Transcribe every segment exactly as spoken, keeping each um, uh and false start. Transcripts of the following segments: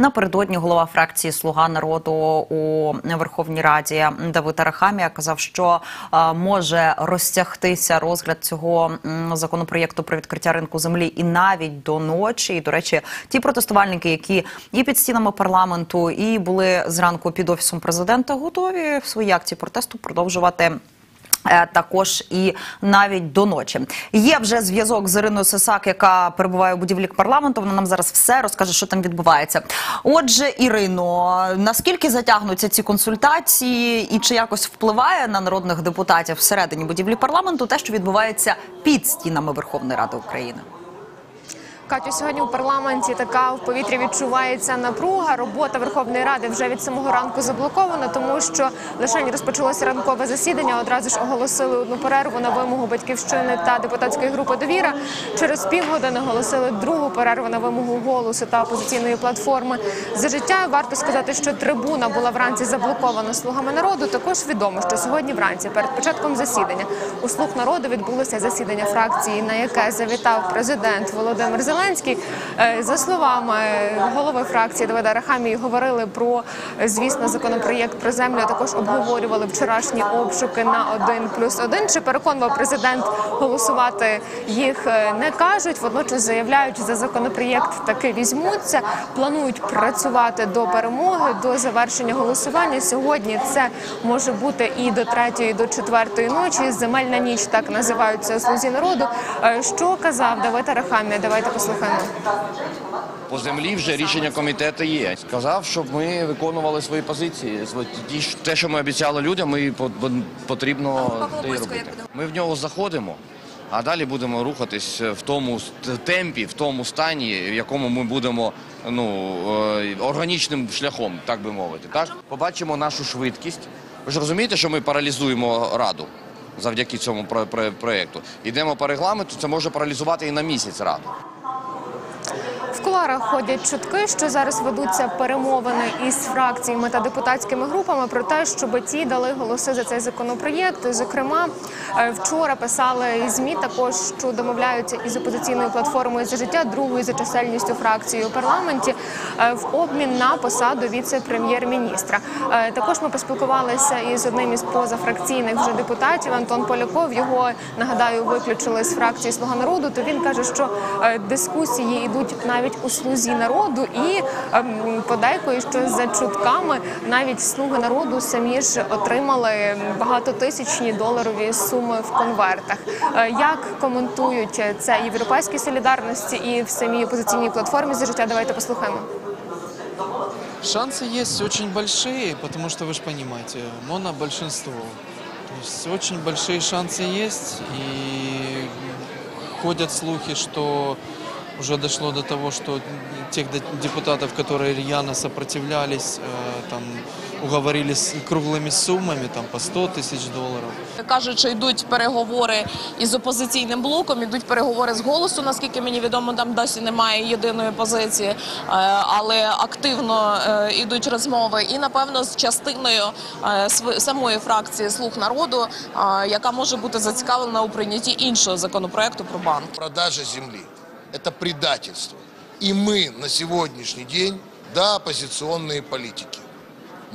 Напередодні голова фракції «Слуга народу» у Верховній Раді Давид Арахамія казав, що може розтягтися розгляд цього законопроєкту про відкриття ринку землі і навіть до ночі. І, до речі, ті протестувальники, які і під стінами парламенту, і були зранку під Офісом Президента, готові в своїй акції протесту продовжувати також і навіть до ночі. Є вже зв'язок з Іриною Сисак, яка перебуває у будівлі парламенту. Вона нам зараз все розкаже, що там відбувається. Отже, Ірино, наскільки затягнуться ці консультації і чи якось впливає на народних депутатів всередині будівлі парламенту те, що відбувається під стінами Верховної Ради України? Катю, сьогодні у парламенті така в повітрі відчувається напруга. Робота Верховної Ради вже від самого ранку заблокована, тому що лише не розпочалося ранкове засідання, одразу ж оголосили одну перерву на вимогу «Батьківщини» та депутатської групи «Довіра». Через півгодини оголосили другу перерву на вимогу «Голосу» та опозиційної платформи «За життя». Варто сказати, що трибуна була вранці заблокована «Слугами народу». Також відомо, що сьогодні вранці перед початком засідання у «Слуг народу» відбулося засідання фракції, на яке завітав президент Володимир. За словами голови фракції Давида Арахамії, говорили про, звісно, законопроєкт про землю, а також обговорювали вчорашні обшуки на один плюс один. Чи переконував президент голосувати, їх не кажуть. Водночас заявляють, за законопроєкт таки візьмуться, планують працювати до перемоги, до завершення голосування. Сьогодні це може бути і до третьої, і до четвертої ночі. Земельна ніч, так називаються «Слузі народу». Що казав Давид Арахамія? Давайте послухаємо. По землі вже рішення комітету є. Сказав, щоб ми виконували свої позиції. Те, що ми обіцяли людям, і потрібно робити. Ми в нього заходимо, а далі будемо рухатись в тому темпі, в тому стані, в якому ми будемо органічним шляхом, так би мовити. Побачимо нашу швидкість. Ви ж розумієте, що ми паралізуємо Раду? Завдяки цьому проєкту. Йдемо по регламенту, це може паралізувати і на місяць Раду. В кулуарах ходять чутки, що зараз ведуться перемовини із фракціями та депутатськими групами про те, щоб ті дали голоси за цей законопроєкт. Зокрема, вчора писали ЗМІ також, що домовляються із опозиційною платформою «За життя», другою за чисельністю фракції у парламенті, в обмін на посаду віце-прем'єр-міністра. Також ми поспілкувалися із одним із позафракційних вже депутатів, Антон Поляков. Його, нагадаю, виключили з фракції «Слуга народу», то він каже, що дискусії йдуть навіть у «Слузі народу» і подейкують, що за чутками навіть «Слуги народу» самі ж отримали багатотисячні доларові суми в конвертах. Як коментують це і в «Європейській солідарності», і в самій опозиційній платформі «За життя», давайте послухаємо. Шансы есть очень большие, потому что, вы же понимаете, монобольшинство. То есть очень большие шансы есть, и ходят слухи, что уже дошло до того, что тех депутатов, которые рьяно сопротивлялись, там, уговорились круглыми суммами, там, по сто тисяч доларів. Кажуть, що йдуть переговори із опозиційним блоком, йдуть переговори з «Голосу», наскільки мені відомо, там досі немає єдиної позиції, але активно йдуть розмови. І, напевно, з частиною самої фракції «Слуг народу», яка може бути зацікавлена у прийнятті іншого законопроекту про банк. Продажа землі. Это предательство. И мы на сегодняшний день, да, оппозиционные политики,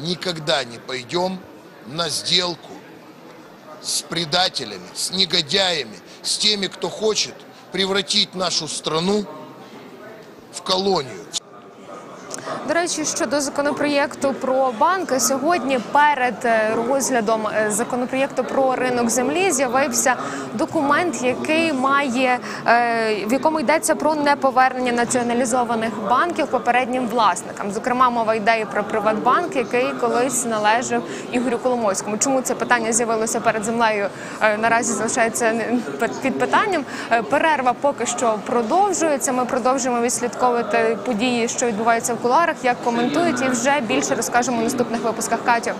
никогда не пойдем на сделку с предателями, с негодяями, с теми, кто хочет превратить нашу страну в колонию. До речі, щодо законопроєкту про банки, сьогодні перед розглядом законопроєкту про ринок землі з'явився документ, який має, в якому йдеться про неповернення націоналізованих банків попереднім власникам. Зокрема, мова йде і про «Приватбанк», який колись належав Ігорю Коломойському. Чому це питання з'явилося перед землею, наразі залишається під питанням. Перерва поки що продовжується. Ми продовжуємо відслідковувати події, що відбуваються в кулуарах, як коментують, і вже більше розкажемо у наступних випусках. Катю.